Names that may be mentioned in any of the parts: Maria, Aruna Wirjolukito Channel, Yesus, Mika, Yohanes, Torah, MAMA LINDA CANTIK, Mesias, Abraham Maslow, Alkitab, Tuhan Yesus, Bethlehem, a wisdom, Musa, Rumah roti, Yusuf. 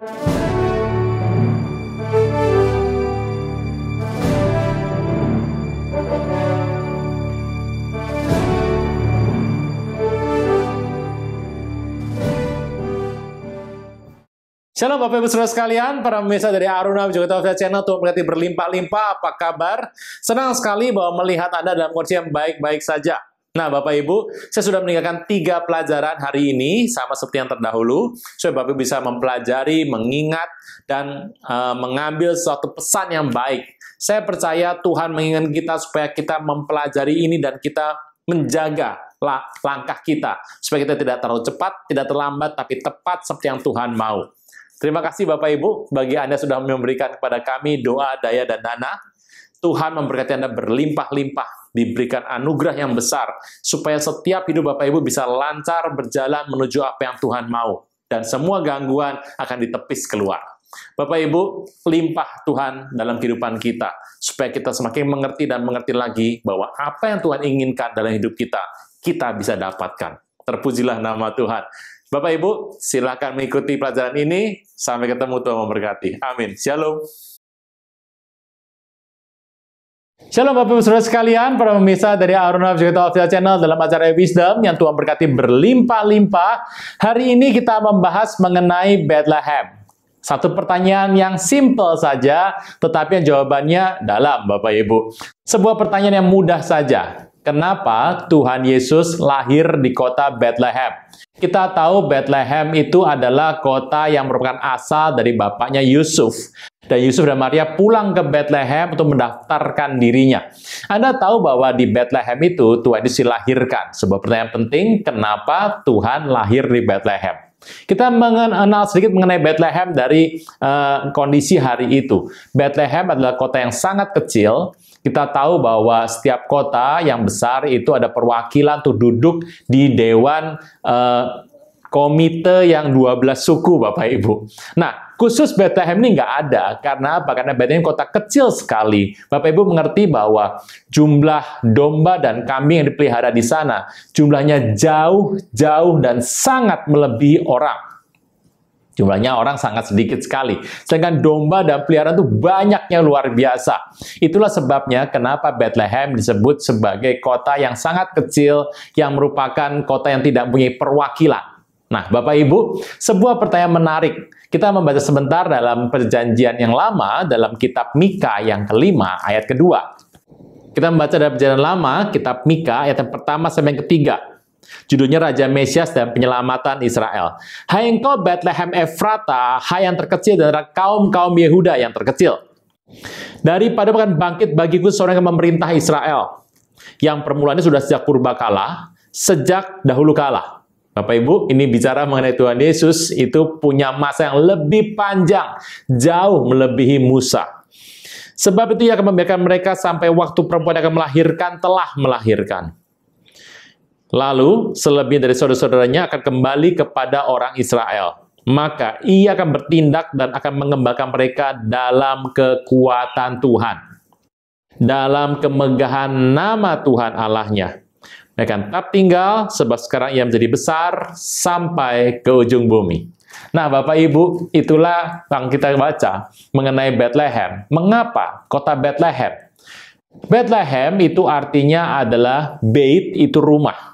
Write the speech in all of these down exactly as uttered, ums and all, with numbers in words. Shalom Bapak Ibu Saudara sekalian, para pemirsa dari Aruna Wirjolukito Channel, Tuhan berkati berlimpah-limpah, apa kabar? Senang sekali bahwa melihat Anda dalam kondisi yang baik-baik saja. Nah Bapak Ibu, saya sudah meninggalkan tiga pelajaran hari ini, sama seperti yang terdahulu, supaya Bapak Ibu bisa mempelajari, mengingat, dan uh, mengambil suatu pesan yang baik. Saya percaya Tuhan menginginkan kita supaya kita mempelajari ini dan kita menjaga langkah kita, supaya kita tidak terlalu cepat, tidak terlambat, tapi tepat seperti yang Tuhan mau. Terima kasih Bapak Ibu, bagi Anda sudah memberikan kepada kami doa, daya, dan dana. Tuhan memberkati Anda berlimpah-limpah, diberikan anugerah yang besar, supaya setiap hidup Bapak Ibu bisa lancar berjalan menuju apa yang Tuhan mau. Dan semua gangguan akan ditepis keluar. Bapak Ibu, limpah Tuhan dalam kehidupan kita, supaya kita semakin mengerti dan mengerti lagi bahwa apa yang Tuhan inginkan dalam hidup kita, kita bisa dapatkan. Terpujilah nama Tuhan. Bapak Ibu, silakan mengikuti pelajaran ini. Sampai ketemu, Tuhan memberkati. Amin. Shalom. Shalom Bapak Ibu Saudara sekalian, para pemirsa dari Aruna Wirjolukito Channel dalam acara A Wisdom yang Tuhan berkati berlimpah-limpah. Hari ini kita membahas mengenai Bethlehem. Satu pertanyaan yang simple saja, tetapi jawabannya dalam, Bapak Ibu. Sebuah pertanyaan yang mudah saja. Kenapa Tuhan Yesus lahir di kota Bethlehem? Kita tahu Bethlehem itu adalah kota yang merupakan asal dari bapaknya Yusuf. Dan Yusuf dan Maria pulang ke Bethlehem untuk mendaftarkan dirinya. Anda tahu bahwa di Bethlehem itu Tuhan Yesus dilahirkan. Sebuah pertanyaan penting, kenapa Tuhan lahir di Bethlehem? Kita mengenal sedikit mengenai Bethlehem dari uh, kondisi hari itu. Bethlehem adalah kota yang sangat kecil. Kita tahu bahwa setiap kota yang besar itu ada perwakilan untuk duduk di dewan uh, komite yang dua belas suku, Bapak Ibu. Nah, khusus Bethlehem ini nggak ada. Karena apa? Karena Bethlehem kota kecil sekali. Bapak Ibu mengerti bahwa jumlah domba dan kambing yang dipelihara di sana, jumlahnya jauh-jauh dan sangat melebihi orang. Jumlahnya orang sangat sedikit sekali. Sedangkan domba dan peliharaan itu banyaknya luar biasa. Itulah sebabnya kenapa Bethlehem disebut sebagai kota yang sangat kecil, yang merupakan kota yang tidak punya perwakilan. Nah, Bapak Ibu, sebuah pertanyaan menarik. Kita membaca sebentar dalam perjanjian yang lama, dalam kitab Mika yang kelima, ayat kedua. Kita membaca dalam perjanjian lama, kitab Mika, ayat yang pertama sampai yang ketiga. Judulnya Raja Mesias dan Penyelamatan Israel. Hai engkau Bethlehem Efrata, hai yang terkecil dari kaum-kaum Yehuda yang terkecil. Daripada akan bangkit bagiku seorang yang memerintah Israel, yang permulaannya sudah sejak purbakala, sejak dahulu kala. Bapak Ibu, ini bicara mengenai Tuhan Yesus itu punya masa yang lebih panjang, jauh melebihi Musa. Sebab itu ia akan membiarkan mereka sampai waktu perempuan akan melahirkan telah melahirkan. Lalu selebihnya dari saudara-saudaranya akan kembali kepada orang Israel. Maka ia akan bertindak dan akan mengembangkan mereka dalam kekuatan Tuhan, dalam kemegahan nama Tuhan Allahnya. Akan tetap tinggal, sebab sekarang ia menjadi besar sampai ke ujung bumi. Nah, Bapak Ibu, itulah yang kita baca mengenai Bethlehem. Mengapa kota Bethlehem? Bethlehem itu artinya adalah bait, itu rumah.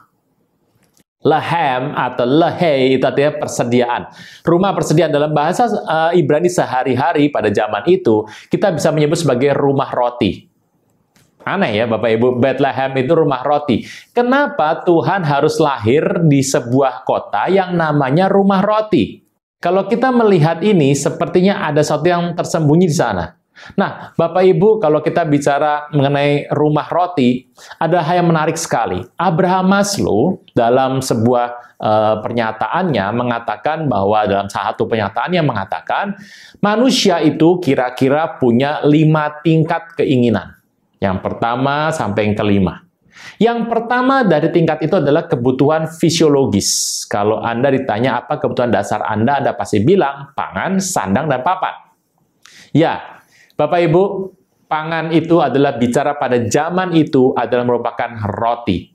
Lehem atau lehe itu artinya persediaan. Rumah persediaan dalam bahasa uh, Ibrani sehari-hari pada zaman itu, kita bisa menyebut sebagai rumah roti. Aneh ya Bapak Ibu, Bethlehem itu rumah roti. Kenapa Tuhan harus lahir di sebuah kota yang namanya rumah roti? Kalau kita melihat ini, sepertinya ada sesuatu yang tersembunyi di sana. Nah, Bapak Ibu, kalau kita bicara mengenai rumah roti, ada hal yang menarik sekali. Abraham Maslow dalam sebuah uh, pernyataannya mengatakan bahwa dalam salah satu pernyataannya mengatakan, manusia itu kira-kira punya lima tingkat keinginan. Yang pertama sampai yang kelima. Yang pertama dari tingkat itu adalah kebutuhan fisiologis. Kalau Anda ditanya apa kebutuhan dasar Anda, Anda pasti bilang pangan, sandang, dan papan. Ya, Bapak Ibu, pangan itu adalah bicara pada zaman itu adalah merupakan roti.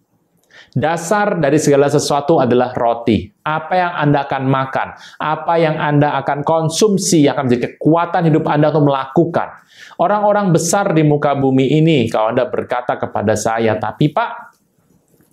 Dasar dari segala sesuatu adalah roti. Apa yang Anda akan makan, apa yang Anda akan konsumsi, yang akan menjadi kekuatan hidup Anda untuk melakukan. Orang-orang besar di muka bumi ini, kalau Anda berkata kepada saya, tapi Pak,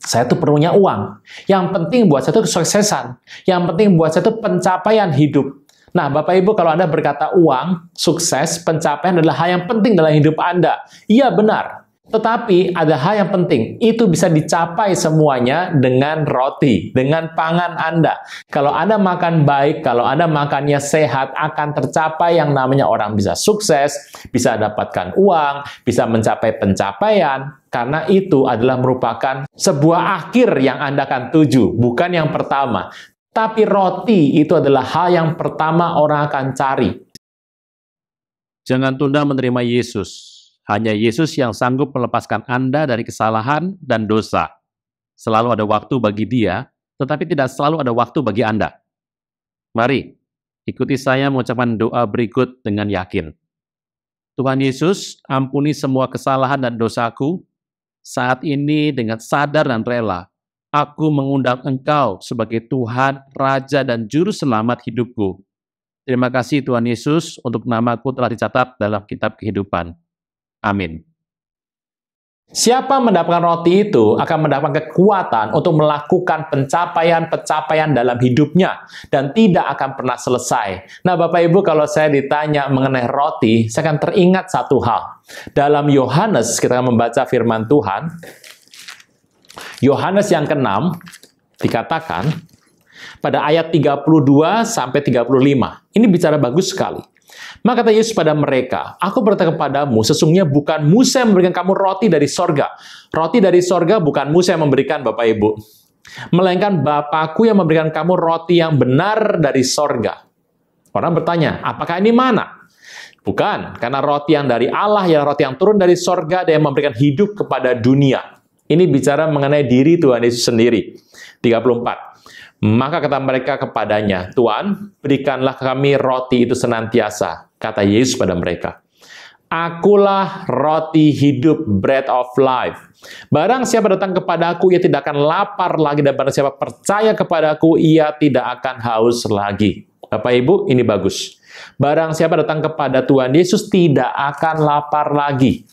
saya tuh perlunya uang. Yang penting buat saya itu kesuksesan. Yang penting buat saya itu pencapaian hidup. Nah, Bapak Ibu, kalau Anda berkata uang, sukses, pencapaian adalah hal yang penting dalam hidup Anda. Iya, benar. Tetapi ada hal yang penting, itu bisa dicapai semuanya dengan roti, dengan pangan Anda. Kalau Anda makan baik, kalau Anda makannya sehat, akan tercapai yang namanya orang bisa sukses, bisa dapatkan uang, bisa mencapai pencapaian. Karena itu adalah merupakan sebuah akhir yang Anda akan tuju, bukan yang pertama. Tapi roti itu adalah hal yang pertama orang akan cari. Jangan tunda menerima Yesus. Hanya Yesus yang sanggup melepaskan Anda dari kesalahan dan dosa. Selalu ada waktu bagi Dia, tetapi tidak selalu ada waktu bagi Anda. Mari, ikuti saya mengucapkan doa berikut dengan yakin. Tuhan Yesus, ampuni semua kesalahan dan dosaku. Saat ini dengan sadar dan rela, aku mengundang Engkau sebagai Tuhan, Raja, dan Juru Selamat hidupku. Terima kasih Tuhan Yesus untuk namaku telah dicatat dalam kitab kehidupan. Amin. Siapa mendapatkan roti itu akan mendapatkan kekuatan untuk melakukan pencapaian-pencapaian dalam hidupnya dan tidak akan pernah selesai. Nah, Bapak Ibu, kalau saya ditanya mengenai roti, saya akan teringat satu hal. Dalam Yohanes, kita akan membaca firman Tuhan. Yohanes yang keenam dikatakan pada ayat tiga puluh dua sampai tiga puluh lima. Ini bicara bagus sekali. Maka kata Yesus pada mereka, aku berkata kepadamu, sesungguhnya bukan Musa yang memberikan kamu roti dari sorga. Roti dari sorga bukan Musa yang memberikan, Bapak Ibu. Melainkan Bapakku yang memberikan kamu roti yang benar dari sorga. Orang bertanya, apakah ini mana? Bukan, karena roti yang dari Allah, yang roti yang turun dari sorga, dan yang memberikan hidup kepada dunia. Ini bicara mengenai diri Tuhan Yesus sendiri. tiga puluh empat. Maka kata mereka kepadanya, Tuhan, berikanlah kami roti itu senantiasa. Kata Yesus pada mereka, Akulah roti hidup, bread of life. Barang siapa datang kepadaku, ia tidak akan lapar lagi. Dan barang siapa percaya kepadaku, ia tidak akan haus lagi. Bapak Ibu, ini bagus. Barang siapa datang kepada Tuhan Yesus, tidak akan lapar lagi.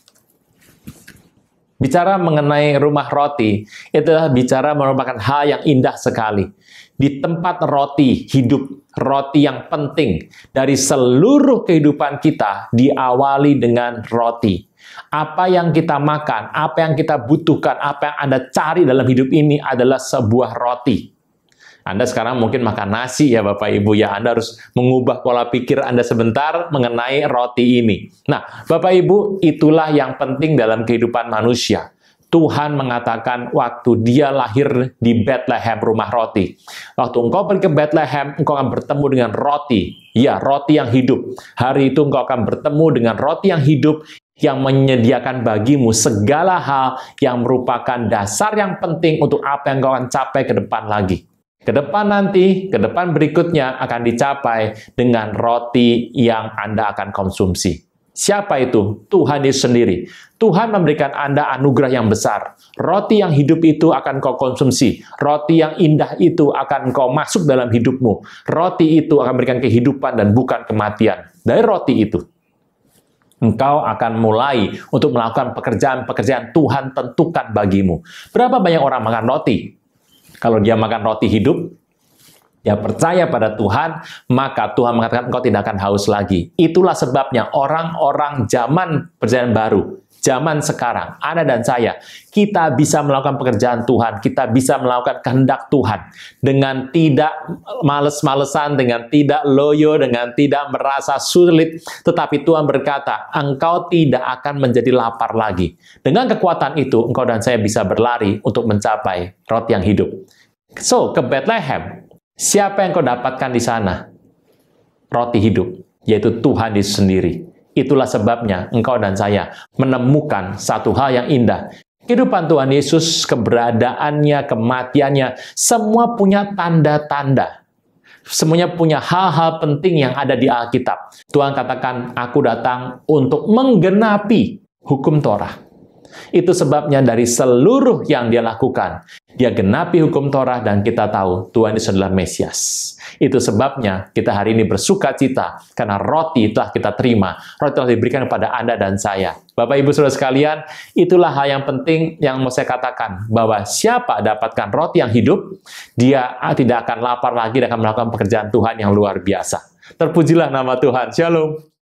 Bicara mengenai rumah roti, itulah bicara merupakan hal yang indah sekali. Di tempat roti hidup, roti yang penting dari seluruh kehidupan kita diawali dengan roti. Apa yang kita makan, apa yang kita butuhkan, apa yang Anda cari dalam hidup ini adalah sebuah roti. Anda sekarang mungkin makan nasi ya Bapak Ibu ya, Anda harus mengubah pola pikir Anda sebentar mengenai roti ini. Nah Bapak Ibu, itulah yang penting dalam kehidupan manusia. Tuhan mengatakan waktu Dia lahir di Bethlehem, rumah roti. Waktu engkau pergi ke Bethlehem, engkau akan bertemu dengan roti. Ya, roti yang hidup. Hari itu engkau akan bertemu dengan roti yang hidup, yang menyediakan bagimu segala hal yang merupakan dasar yang penting untuk apa yang engkau akan capai ke depan lagi. Ke depan nanti, ke depan berikutnya akan dicapai dengan roti yang Anda akan konsumsi. Siapa itu? Tuhan Yesus sendiri. Tuhan memberikan Anda anugerah yang besar. Roti yang hidup itu akan kau konsumsi. Roti yang indah itu akan kau masuk dalam hidupmu. Roti itu akan memberikan kehidupan dan bukan kematian. Dari roti itu, engkau akan mulai untuk melakukan pekerjaan-pekerjaan Tuhan tentukan bagimu. Berapa banyak orang makan roti? Kalau dia makan roti hidup, dia percaya pada Tuhan, maka Tuhan mengatakan engkau tidak akan haus lagi. Itulah sebabnya orang-orang zaman perjanjian baru, zaman sekarang, Anda dan saya, kita bisa melakukan pekerjaan Tuhan, kita bisa melakukan kehendak Tuhan dengan tidak males-malesan, dengan tidak loyo, dengan tidak merasa sulit. Tetapi Tuhan berkata, engkau tidak akan menjadi lapar lagi. Dengan kekuatan itu, engkau dan saya bisa berlari untuk mencapai roti yang hidup. So, ke Bethlehem, siapa yang kau dapatkan di sana? Roti hidup, yaitu Tuhan Yesus sendiri. Itulah sebabnya engkau dan saya menemukan satu hal yang indah. Kehidupan Tuhan Yesus, keberadaannya, kematiannya, semua punya tanda-tanda. Semuanya punya hal-hal penting yang ada di Alkitab. Tuhan katakan, aku datang untuk menggenapi hukum Torah. Itu sebabnya dari seluruh yang Dia lakukan, Dia genapi hukum Torah dan kita tahu Tuhan Yesus adalah Mesias. Itu sebabnya kita hari ini bersuka cita karena roti telah kita terima. Roti telah diberikan kepada Anda dan saya. Bapak, Ibu, Saudara sekalian, itulah hal yang penting yang mau saya katakan. Bahwa siapa dapatkan roti yang hidup, dia tidak akan lapar lagi dan akan melakukan pekerjaan Tuhan yang luar biasa. Terpujilah nama Tuhan. Shalom.